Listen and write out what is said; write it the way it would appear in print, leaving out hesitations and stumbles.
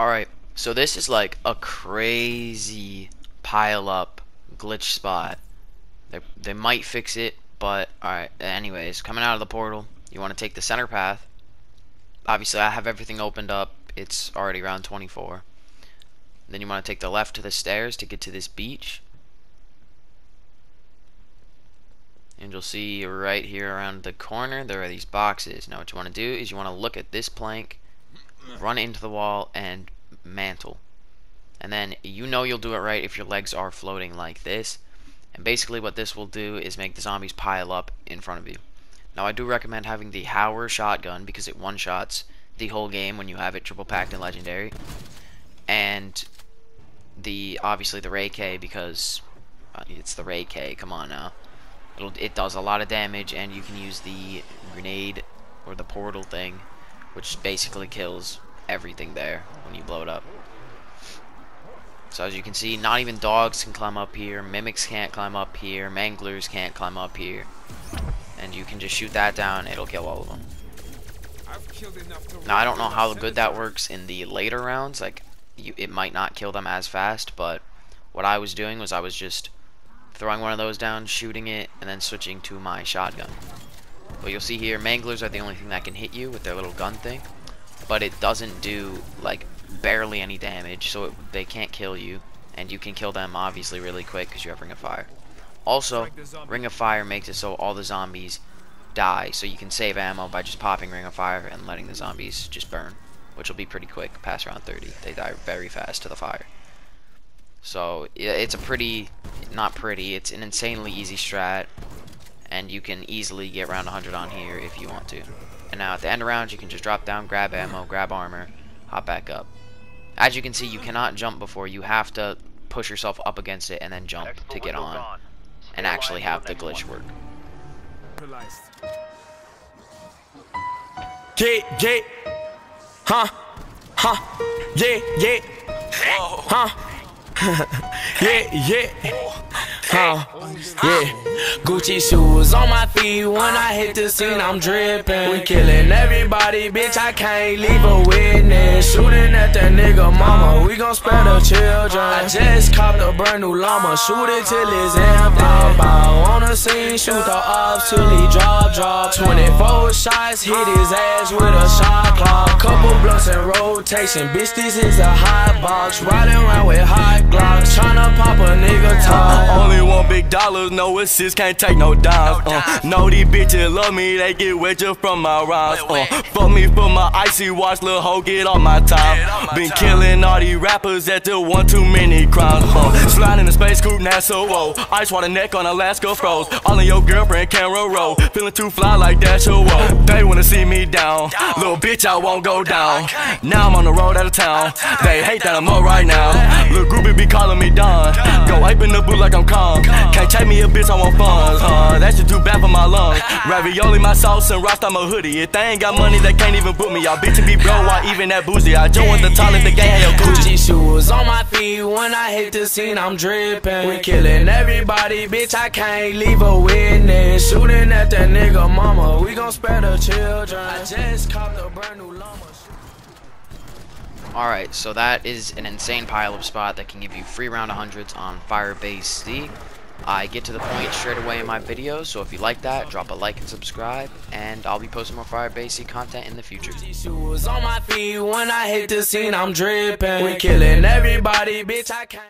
Alright, so this is like a crazy pile-up glitch spot. They might fix it, but alright. Anyways, coming out of the portal, you want to take the center path. Obviously, I have everything opened up. It's already round 24. Then you want to take the left to the stairs to get to this beach. And you'll see right here around the corner, there are these boxes. Now what you want to do is you want to look at this plank, run into the wall, and mantle. And then you know you'll do it right if your legs are floating like this. And basically what this will do is make the zombies pile up in front of you. Now I do recommend having the Hauer shotgun because it one-shots the whole game when you have it triple packed in Legendary. And obviously the Ray K because it's the Ray K, come on now. It does a lot of damage, and you can use the grenade or the portal thing, which basically kills everything there when you blow it up. So as you can see, not even dogs can climb up here, mimics can't climb up here, manglers can't climb up here, and you can just shoot that down, it'll kill all of them. Now I don't know how good that works in the later rounds, like it might not kill them as fast, but what I was doing was I was just throwing one of those down, shooting it, and then switching to my shotgun. But you'll see here, manglers are the only thing that can hit you with their little gun thing, but it doesn't do like barely any damage, so they can't kill you, and you can kill them obviously really quick because you have Ring of Fire. Also, Ring of Fire makes it so all the zombies die, so you can save ammo by just popping Ring of Fire and letting the zombies just burn, which will be pretty quick past round 30. They die very fast to the fire. So it's a it's an insanely easy strat, and you can easily get round 100 on here if you want to. And now at the end of rounds, you can just drop down, grab ammo, grab armor, hop back up. As you can see, you cannot jump before. You have to push yourself up against it and then jump to get on and actually have the glitch work. Get, huh, yeah, huh. Gucci shoes on my feet. When I hit the scene, I'm dripping. We killing everybody, bitch, I can't leave a witness. Shooting at that nigga mama, we gon' spare the children. I just copped a brand new llama, shoot it till it's empty. Bow on the scene, shoot the ops till he drop. 24 shots, hit his ass with a shot clock. Couple blunts in rotation, bitch, this is a hot box. Riding around with hot Glocks, tryna pop a nigga top. Only want big dollars, no assists, can't take no dimes. No, these bitches love me, they get wet just from my rhymes. Fuck me for my icy watch, lil' hoe, get on my top. Been killing all these rappers at the one too many crimes. Sliding the space coupe, NASA, whoa. Ice water neck on Alaska froze. All in your girlfriend, camera roll. Feeling too fly like that, yo, whoa. They wanna see me down. Little bitch, I won't go down. Now I'm on the road out of town. They hate that I'm up right now. Little groupie be calling me Don. Go ape in the boot like I'm calm. Can't take me a bitch, I want funds. That shit too bad for my lungs. Ravioli, my sauce, and Rasta, my hoodie. If they ain't got money, they can't even boot me. Y'all bitchin' be bro, why even that boozy? I joined the toilet, the gang had your Gucci shoes on my feet. When I hit the scene, I'm drippin'. We killin' everybody, bitch, I can't leave a witness. Shootin' at that nigga mama, we gon' spare the children. I just copped a brand new llama. Alright, so that is an insane pile-up spot that can give you free round 100s on Firebase Z. I get to the point straight away in my videos, so if you like that, drop a like and subscribe, and I'll be posting more Firebase Z content in the future. Shoes on my feet. When I hit the scene, I'm dripping. We killing everybody, bitch, I can't.